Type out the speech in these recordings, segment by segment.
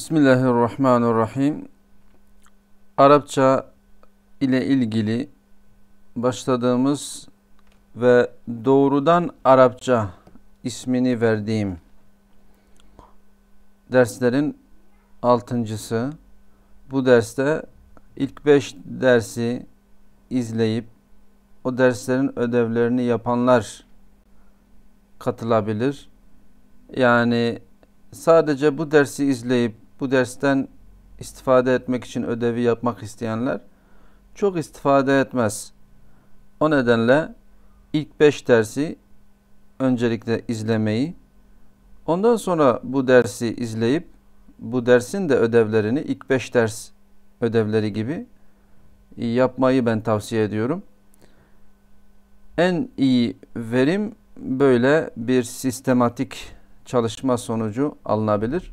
Bismillahirrahmanirrahim. Arapça ile ilgili başladığımız ve doğrudan Arapça ismini verdiğim derslerin 6.'sı. Bu derste ilk 5 dersi izleyip o derslerin ödevlerini yapanlar katılabilir. Yani sadece bu dersi izleyip bu dersten istifade etmek için ödevi yapmak isteyenler çok istifade etmez. O nedenle ilk 5 dersi öncelikle izlemeyi, ondan sonra bu dersi izleyip bu dersin de ödevlerini ilk 5 ders ödevleri gibi yapmayı ben tavsiye ediyorum. En iyi verim böyle bir sistematik çalışma sonucu alınabilir.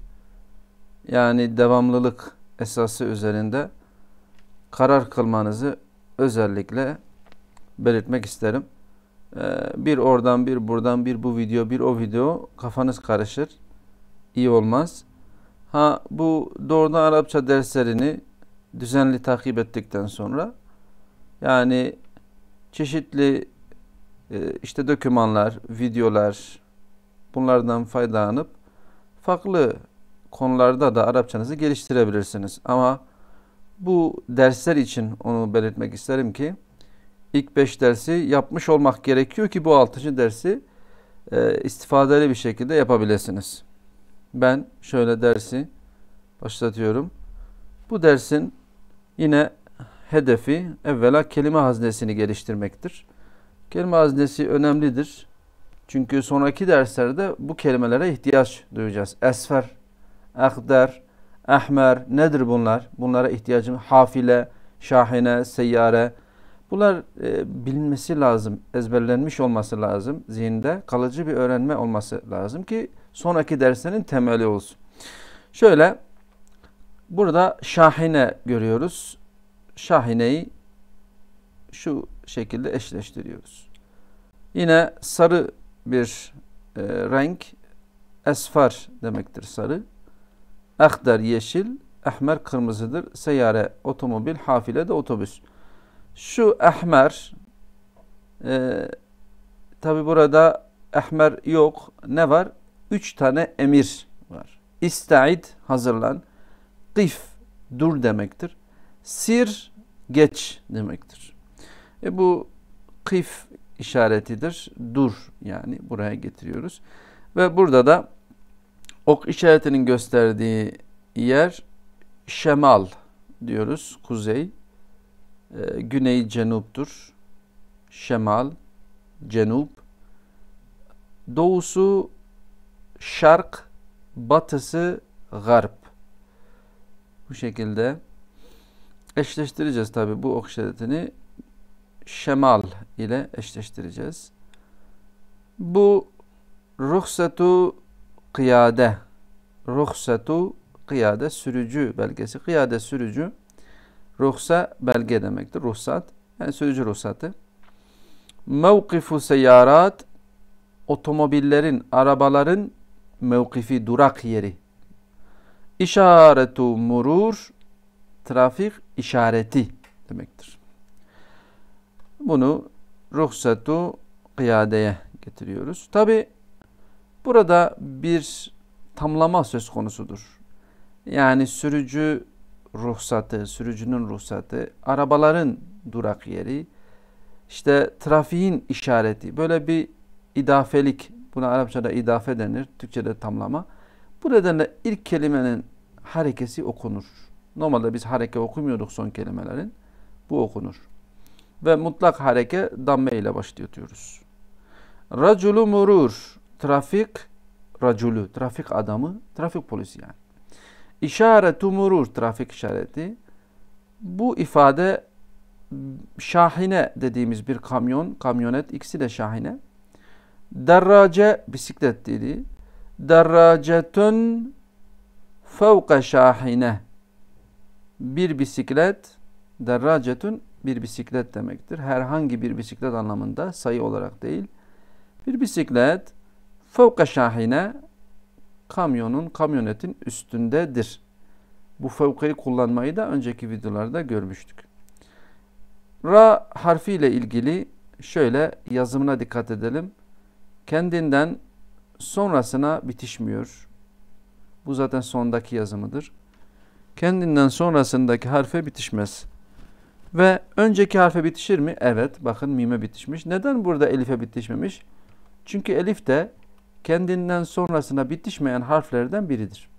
Yani devamlılık esası üzerinde karar kılmanızı özellikle belirtmek isterim. Bir oradan, bir buradan, bir bu video, bir o video kafanız karışır. İyi olmaz. Bu doğrudan Arapça derslerini düzenli takip ettikten sonra yani çeşitli işte dokümanlar, videolar, bunlardan faydalanıp farklı konularda da Arapçanızı geliştirebilirsiniz. Ama bu dersler için onu belirtmek isterim ki ilk 5 dersi yapmış olmak gerekiyor ki bu 6. dersi istifadeli bir şekilde yapabilirsiniz. Ben şöyle dersi başlatıyorum. Bu dersin yine hedefi evvela kelime haznesini geliştirmektir. Kelime haznesi önemlidir. Çünkü sonraki derslerde bu kelimelere ihtiyaç duyacağız. Esfer, akdar, ahmer nedir bunlar? Bunlara ihtiyacım hafile, şahine, seyyare. Bunlar bilinmesi lazım, ezberlenmiş olması lazım. Zihinde kalıcı bir öğrenme olması lazım ki sonraki derslerin temeli olsun. Şöyle burada şahine görüyoruz. Şahineyi şu şekilde eşleştiriyoruz. Yine sarı bir renk, esfar demektir sarı. Akdar yeşil, ahmer kırmızıdır. Seyyare otomobil, hafile de otobüs. Şu ahmer, tabi burada ahmer yok. Ne var? 3 tane emir var. İsta'id, hazırlan. Kif, dur demektir. Sir, geç demektir. Bu kif işaretidir. Dur, yani buraya getiriyoruz. Ve burada da ok işaretinin gösterdiği yer şemal diyoruz. Kuzey, güney cenuptur. Şemal, cenup. Doğusu şark, batısı garp. Bu şekilde eşleştireceğiz tabi bu ok işaretini. Şemal ile eşleştireceğiz. Bu ruhsatu kıyade. Ruhsatu kıyade, sürücü belgesi. Kıyade sürücü. Ruhsa belge demektir. Ruhsat. Yani sürücü ruhsatı. Mevkifu seyarat. Otomobillerin, arabaların mevkifi, durak yeri. İşaretu murur. Trafik işareti demektir. Bunu ruhsatu kıyadeye getiriyoruz. Tabi burada bir tamlama söz konusudur. Yani sürücü ruhsatı, sürücünün ruhsatı, arabaların durak yeri, işte trafiğin işareti. Böyle bir idafelik, buna Arapçada idafe denir, Türkçe'de tamlama. Bu nedenle ilk kelimenin harekesi okunur. Normalde biz hareke okumuyorduk son kelimelerin, bu okunur. Ve mutlak hareke damme ile başlıyoruz. Raculu murur. Trafik raculu. Trafik adamı. Trafik polisi yani. İşaretu murur. Trafik işareti. Bu ifade şahine dediğimiz bir kamyon. Kamyonet. İkisi de şahine. Derrace bisiklet dedi. Derracetun fevke şahine. Bir bisiklet. Derracetun bir bisiklet demektir. Herhangi bir bisiklet anlamında, sayı olarak değil. Bir bisiklet fevka şahine, kamyonetin üstündedir. Bu fevkayı kullanmayı da önceki videolarda görmüştük. Ra harfi ile ilgili şöyle yazımına dikkat edelim. Kendinden sonrasına bitişmiyor. Bu zaten sondaki yazımıdır. Kendinden sonrasındaki harfe bitişmez. Ve önceki harfe bitişir mi? Evet. Bakın mime bitişmiş. Neden burada elife bitişmemiş? Çünkü elif de kendinden sonrasına bitişmeyen harflerden biridir.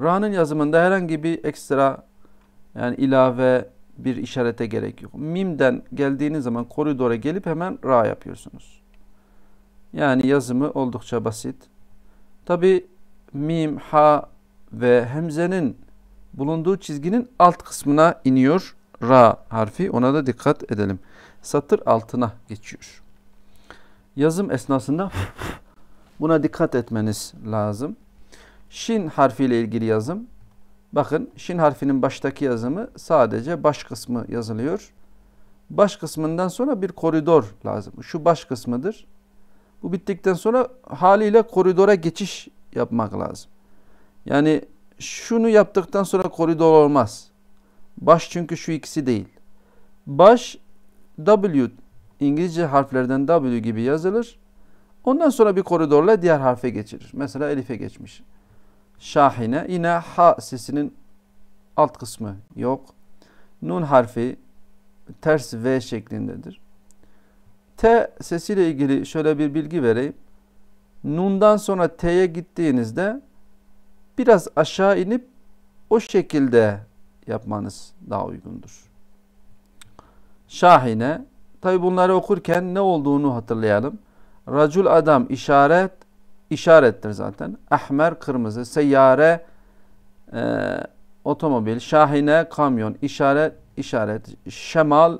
Ra'nın yazımında herhangi bir ekstra, yani ilave bir işarete gerek yok. Mim'den geldiğiniz zaman koridora gelip hemen ra yapıyorsunuz. Yani yazımı oldukça basit. Tabi mim, ha ve hemzenin bulunduğu çizginin alt kısmına iniyor ra harfi. Ona da dikkat edelim. Satır altına geçiyor. Yazım esnasında buna dikkat etmeniz lazım. Şin harfiyle ilgili yazım. Bakın şin harfinin baştaki yazımı sadece baş kısmı yazılıyor. Baş kısmından sonra bir koridor lazım. Şu baş kısmıdır. Bu bittikten sonra haliyle koridora geçiş yapmak lazım. Yani şunu yaptıktan sonra koridor olmaz. Baş, çünkü şu ikisi değil. Baş W, İngilizce harflerden W gibi yazılır. Ondan sonra bir koridorla diğer harfe geçilir. Mesela elife geçmiş. Şahine, yine ha sesinin alt kısmı yok. Nun harfi ters V şeklindedir. T sesiyle ilgili şöyle bir bilgi vereyim. Nundan sonra T'ye gittiğinizde biraz aşağı inip o şekilde yapmanız daha uygundur. Şahine. Tabi bunları okurken ne olduğunu hatırlayalım. Racul adam, işaret, işarettir zaten. Ahmer kırmızı, seyyare otomobil, şahine kamyon, işaret işaret. Şemal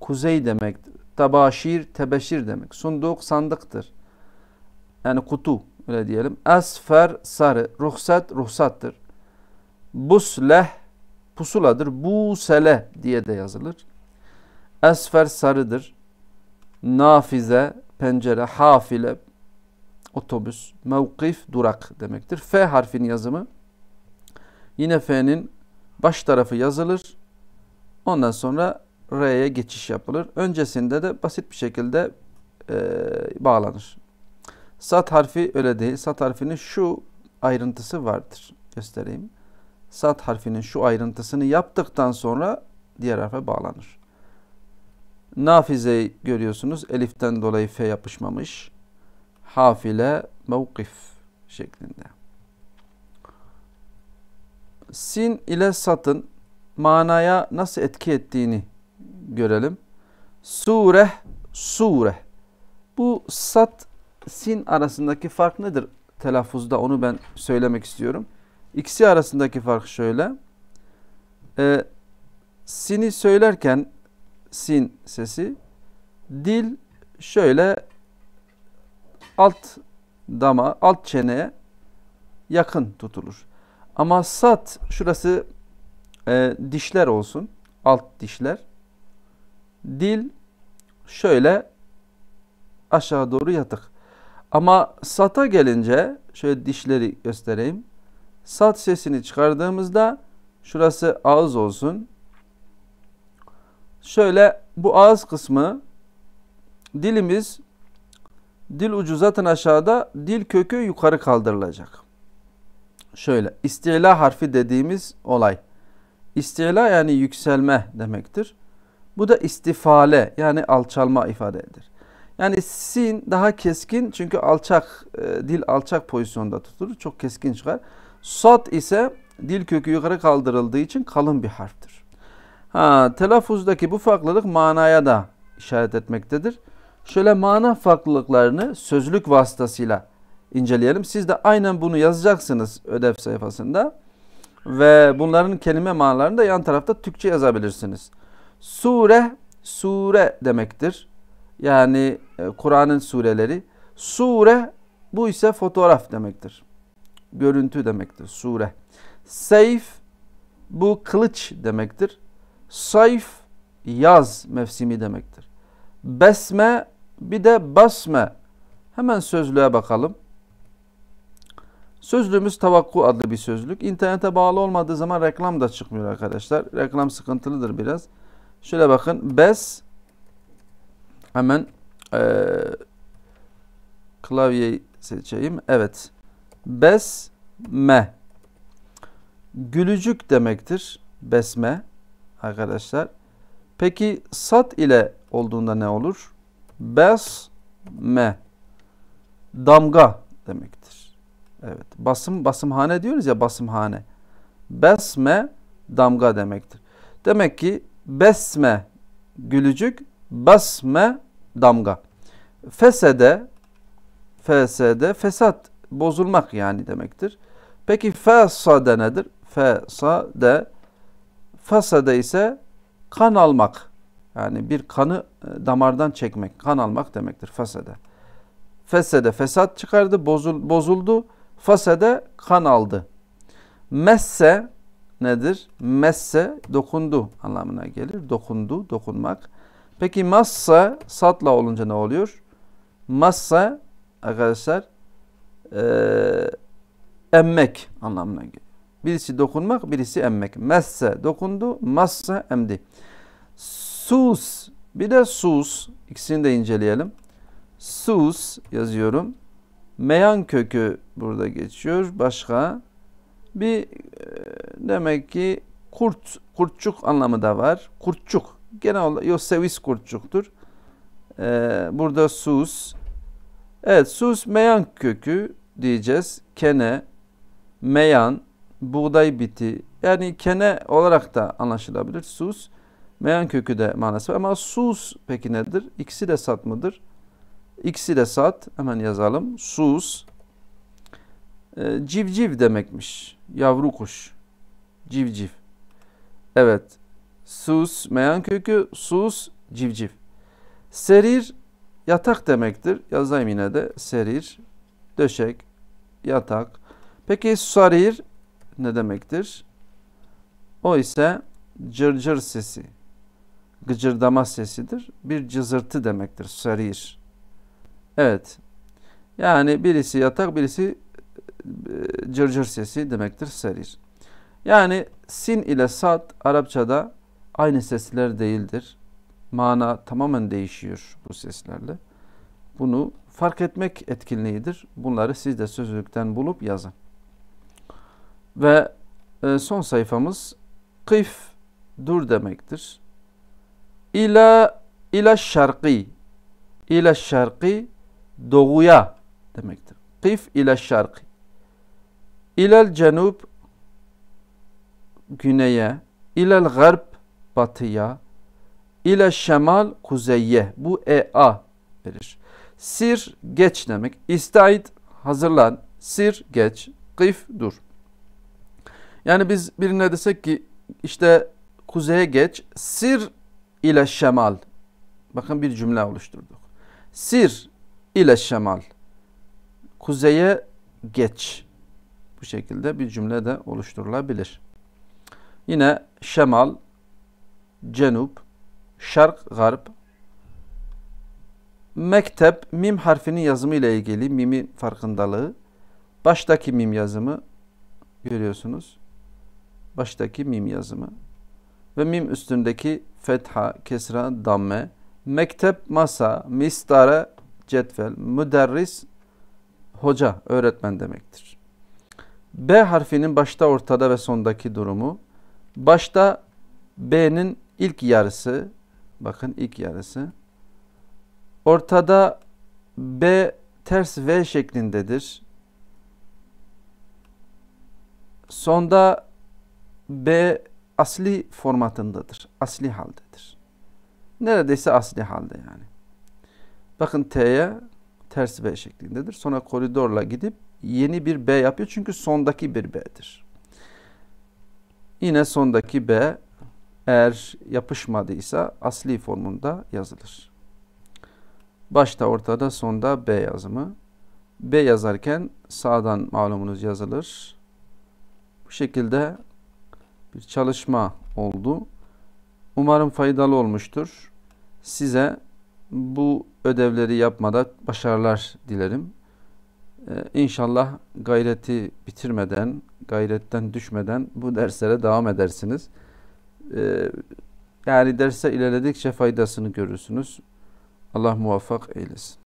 kuzey demektir. Tabaşir tebeşir demek. Sunduk sandıktır. Yani kutu, öyle diyelim. Esfer sarı, ruhsat ruhsattır. Busleh pusuladır. Busele diye de yazılır. Esfer sarıdır. Nafize pencere, hafile otobüs, mevkif durak demektir. F harfinin yazımı, yine F'nin baş tarafı yazılır. Ondan sonra R'ye geçiş yapılır. Öncesinde de basit bir şekilde bağlanır. Sat harfi öyle değil. Sat harfinin şu ayrıntısı vardır. Göstereyim. Sat harfinin şu ayrıntısını yaptıktan sonra diğer harfe bağlanır. Nafizeyi görüyorsunuz. Eliften dolayı F yapışmamış. Hafile, mevkif şeklinde. Sin ile satın manaya nasıl etki ettiğini görelim. Sureh, sureh. Bu sat, sin arasındaki fark nedir telaffuzda, onu ben söylemek istiyorum. İkisi arasındaki fark şöyle. Sin'i söylerken, sin sesi, dil şöyle alt dama, alt çeneye yakın tutulur. Ama sat, şurası dişler olsun, alt dişler. Dil şöyle aşağı doğru yatık. Ama sata gelince, şöyle dişleri göstereyim. Sat sesini çıkardığımızda şurası ağız olsun. Şöyle bu ağız kısmı, dilimiz, dil ucu zaten aşağıda, dil kökü yukarı kaldırılacak. Şöyle istila harfi dediğimiz olay. İstila yani yükselme demektir. Bu da istifale yani alçalma ifade eder. Yani sin daha keskin, çünkü alçak, dil alçak pozisyonda tutulur. Çok keskin çıkar. Sat ise dil kökü yukarı kaldırıldığı için kalın bir harftir. Telaffuzdaki bu farklılık manaya da işaret etmektedir. Şöyle mana farklılıklarını sözlük vasıtasıyla inceleyelim. Siz de aynen bunu yazacaksınız ödev sayfasında. Ve bunların kelime manalarını da yan tarafta Türkçe yazabilirsiniz. Sure, sure demektir. Yani Kur'an'ın sureleri. Sure, bu ise fotoğraf demektir. Görüntü demektir. Sure. Seyf, bu kılıç demektir. Sayf, yaz mevsimi demektir. Besme, bir de basme. Hemen sözlüğe bakalım. Sözlüğümüz Tavakku adlı bir sözlük. İnternete bağlı olmadığı zaman reklam da çıkmıyor arkadaşlar. Reklam sıkıntılıdır biraz. Şöyle bakın. Bes. Hemen klavyeyi seçeyim. Evet. Besme. Gülücük demektir. Besme arkadaşlar. Peki sat ile olduğunda ne olur? Besme. Damga demektir. Evet. Basımhane diyoruz ya, basımhane. Besme damga demektir. Demek ki besme gülücük, basme damga. Fesede fesat bozulmak yani demektir. Peki fesade nedir? Fesade ise kan almak. Yani bir kanı damardan çekmek, kan almak demektir fesade. Fesede fesat çıkardı, bozuldu. Fesede kan aldı. Messe nedir? Messe dokundu anlamına gelir. Dokundu, dokunmak. Peki massa satla olunca ne oluyor? Massa arkadaşlar emmek anlamına gelir. Birisi dokunmak, birisi emmek. Messe dokundu, massa emdi. Sus, bir de sus. İkisini de inceleyelim. Sus yazıyorum. Meyan kökü burada geçiyor. Başka bir demek ki kurtçuk anlamı da var. Kurtçuk. Genel olarak sevis kurtçuktur. Burada sus. Evet, sus meyan kökü diyeceğiz. Kene, meyan, buğday biti. Yani kene olarak da anlaşılabilir. Sus, meyan kökü de manası var. Ama sus peki nedir? İkisi de sat mıdır? İkisi de sat. Hemen yazalım. Sus. Civciv demekmiş. Yavru kuş. Civciv. Evet. Sus meyan kökü. Sus civciv. Serir yatak demektir. Yazayım yine de. Serir. Döşek. Yatak. Peki sarir ne demektir? O ise cırcır sesi. Gıcırdama sesidir. Bir cızırtı demektir. Sarir. Evet. Yani birisi yatak, birisi cırcır sesi demektir. Serir. Yani sin ile sat Arapçada aynı sesler değildir. Mana tamamen değişiyor bu seslerle. Bunu fark etmek etkinliğidir. Bunları siz de sözlükten bulup yazın. Ve son sayfamız kıf dur demektir. İla şarkı. İla şarkı doğuya demektir. Kif ile şarkı. İlel cenub güneye, ilel garb batıya, ile şemal kuzeye. Bu a verir. Sir geç demek. İstaid hazırlan. Sir geç. Kif dur. Yani biz birine desek ki işte kuzeye geç. Sir ile şemal. Bakın bir cümle oluşturduk. Sir ile şemal. Kuzeye geç. Bu şekilde bir cümle de oluşturulabilir. Yine şemal, cenup, şark, garp. Mektep, mim harfinin yazımı ile ilgili, mimin farkındalığı. Baştaki mim yazımı görüyorsunuz. Baştaki mim yazımı. Ve mim üstündeki fetha, kesra, damme. Mektep, masa, mistare, cetvel, müderris, hoca, öğretmen demektir. B harfinin başta, ortada ve sondaki durumu. Başta B'nin ilk yarısı. Bakın ilk yarısı. Ortada B ters V şeklindedir. Sonda B asli formatındadır. Asli haldedir. Neredeyse asli halde yani. Bakın T'ye ters B şeklindedir. Sonra koridorla gidip yeni bir B yapıyor. Çünkü sondaki bir B'dir. Yine sondaki B eğer yapışmadıysa asli formunda yazılır. Başta, ortada, sonda B yazımı. B yazarken sağdan malumunuz yazılır. Bu şekilde bir çalışma oldu. Umarım faydalı olmuştur. Size bu ödevleri yapmada başarılar dilerim. İnşallah gayreti bitirmeden, gayretten düşmeden bu derslere devam edersiniz. Yani derse ilerledikçe faydasını görürsünüz. Allah muvaffak eylesin.